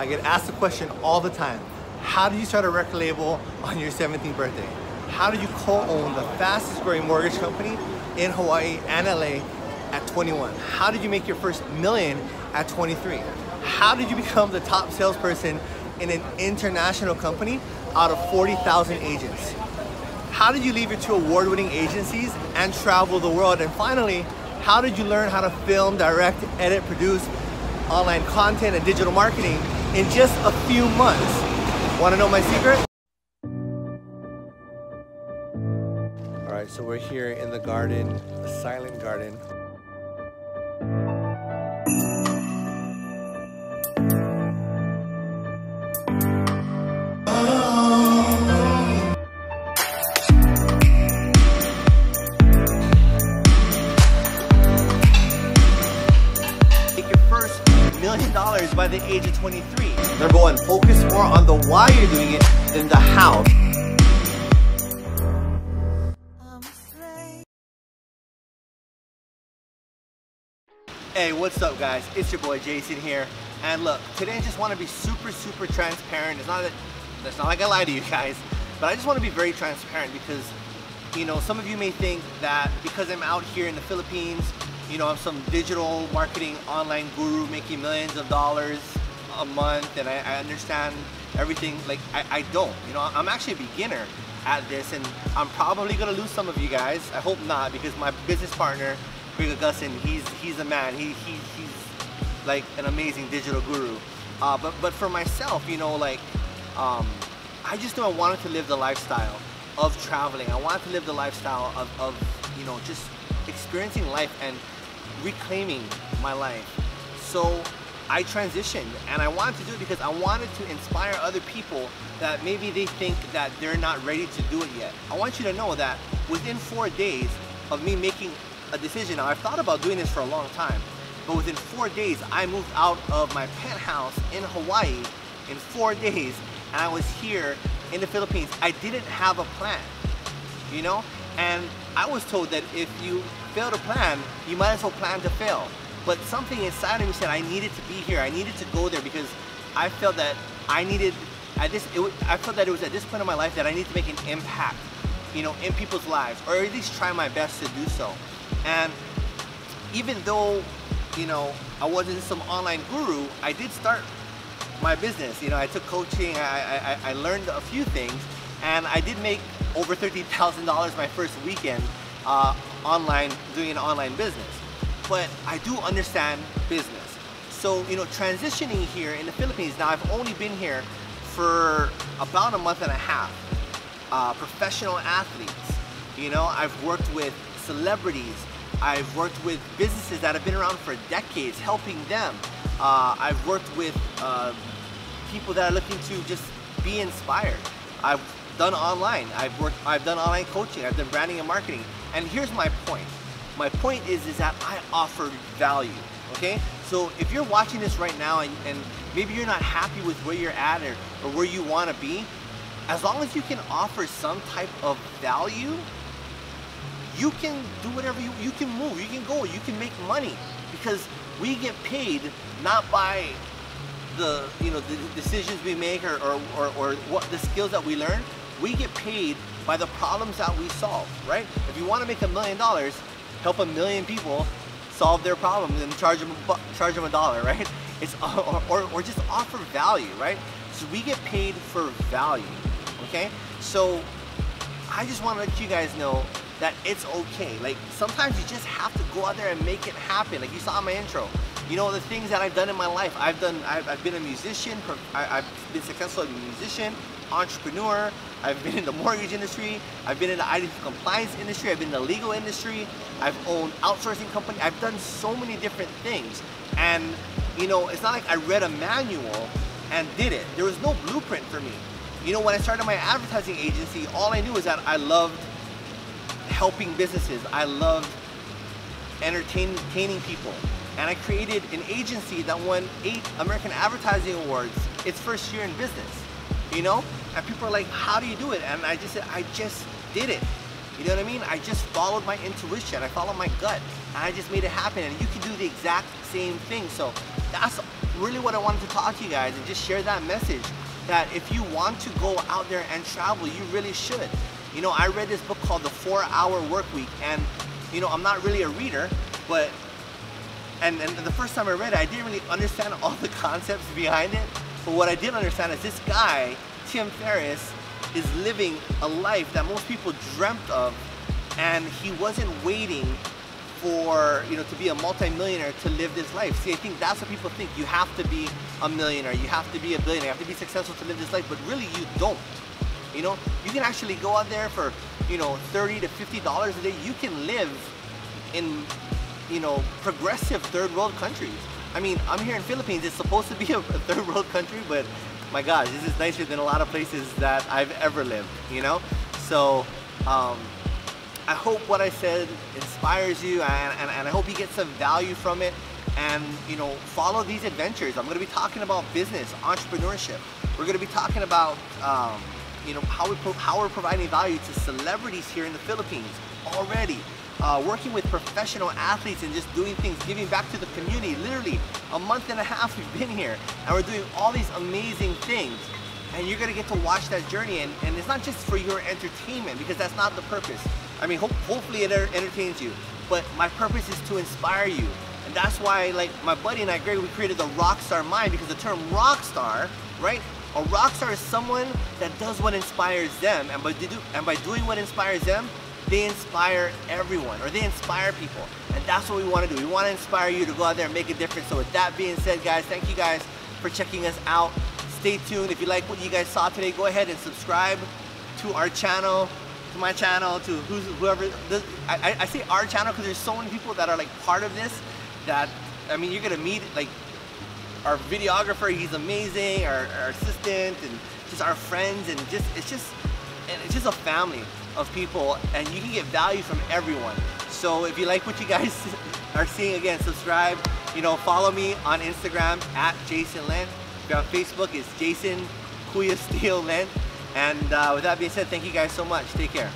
I get asked the question all the time, how do you start a record label on your 17th birthday? How do you co-own the fastest growing mortgage company in Hawaii and LA at 21? How did you make your first million at 23? How did you become the top salesperson in an international company out of 40,000 agents? How did you leave your two award-winning agencies and travel the world? And finally, how did you learn how to film, direct, edit, produce online content and digital marketing in just a few months? Want to know my secret? All right, so we're here in the garden, the silent garden. $1 million by the age of 23. Number one, focus more on the why you're doing it than the how. Hey, what's up guys? It's your boy Jason here. And look, today I just want to be super transparent. It's not like I lie to you guys, but I just want to be very transparent because, you know, some of you may think that because I'm out here in the Philippines, you know, I'm some digital marketing online guru making millions of dollars a month and I understand everything. Like, I don't, you know, I'm actually a beginner at this and I'm probably gonna lose some of you guys. I hope not, because my business partner, Greg Augustin, he's a man. He's like an amazing digital guru. But for myself, you know, like, I just knew I wanted to live the lifestyle of traveling. I wanted to live the lifestyle of you know, just experiencing life and reclaiming my life. So I transitioned and I wanted to do it because I wanted to inspire other people that maybe they think that they're not ready to do it yet. I want you to know that within 4 days of me making a decision, now I've thought about doing this for a long time, but within 4 days I moved out of my penthouse in Hawaii in 4 days and I was here in the Philippines. I didn't have a plan, you know? And I was told that if you fail to plan, you might as well plan to fail. But something inside of me said I needed to be here. I needed to go there because I felt that I needed, I felt that it was at this point in my life that I needed to make an impact, you know, in people's lives, or at least try my best to do so. And even though, you know, I wasn't some online guru, I did start my business. You know, I took coaching, I learned a few things, and I did make over $13,000 my first weekend online, doing an online business. But I do understand business. So, you know, transitioning here in the Philippines, now I've only been here for about a month and a half. Professional athletes, you know, I've worked with celebrities, I've worked with businesses that have been around for decades, helping them. I've worked with people that are looking to just be inspired. I've done online. I've done online coaching. I've done branding and marketing. And here's my point. My point is that I offer value. Okay. So if you're watching this right now and maybe you're not happy with where you're at or where you want to be, as long as you can offer some type of value, you can do whatever you can move. You can go. You can make money because we get paid not by the, you know, the decisions we make or what the skills that we learn. We get paid by the problems that we solve, right? If you want to make $1 million, help 1 million people solve their problems and charge them $1, right? It's or just offer value, right? So we get paid for value, okay? So I just want to let you guys know that it's okay. Like, sometimes you just have to go out there and make it happen. Like you saw in my intro, you know, the things that I've done in my life. I've been a musician. I've been successful as a musician, entrepreneur. I've been in the mortgage industry. I've been in the IT compliance industry. I've been in the legal industry. I've owned outsourcing company. I've done so many different things. And, you know, it's not like I read a manual and did it. There was no blueprint for me. You know, when I started my advertising agency, all I knew was that I loved helping businesses. I loved entertaining people. And I created an agency that won 8 American Advertising Awards its first year in business, you know? And people are like, how do you do it? And I just said, I just did it. You know what I mean? I just followed my intuition. I followed my gut and I just made it happen. And you can do the exact same thing. So that's really what I wanted to talk to you guys and just share that message, that if you want to go out there and travel, you really should. You know, I read this book called The 4-Hour Workweek, and you know, I'm not really a reader, but and the first time I read it, I didn't really understand all the concepts behind it. But what I did understand is this guy, Tim Ferriss, is living a life that most people dreamt of, and he wasn't waiting for, you know, to be a multi-millionaire to live this life. See, I think that's what people think. You have to be a millionaire, you have to be a billionaire, you have to be successful to live this life, but really you don't. You know, you can actually go out there for, you know, $30 to $50 a day. You can live in, you know, progressive third world countries. I mean, I'm here in Philippines. It's supposed to be a third world country, but my gosh, this is nicer than a lot of places that I've ever lived, you know? So I hope what I said inspires you, and I hope you get some value from it. And you know, follow these adventures. I'm going to be talking about business, entrepreneurship. We're going to be talking about you know, how we're providing value to celebrities here in the Philippines already. Working with professional athletes and just doing things, giving back to the community. Literally a month and a half we've been here, and we're doing all these amazing things. And you're gonna get to watch that journey, and it's not just for your entertainment, because that's not the purpose. I mean, hopefully it entertains you, but my purpose is to inspire you. And that's why, like, my buddy and I, Greg, we created the Rockstar Mind, because the term rockstar, right? A rockstar is someone that does what inspires them, and by doing what inspires them, they inspire everyone, or they inspire people. And that's what we want to do. We want to inspire you to go out there and make a difference. So with that being said, guys, thank you guys for checking us out. Stay tuned. If you like what you guys saw today, go ahead and subscribe to our channel, to my channel, to whoever. I say our channel because there's so many people that are like part of this, that, I mean, you're going to meet like our videographer. He's amazing. Our assistant, and just our friends, and just, it's just a family of people, and you can get value from everyone. So if you like what you guys are seeing, again, subscribe, you know, follow me on Instagram at Jason Lent. On Facebook is Jason Steele Lent. And with that being said, thank you guys so much. Take care.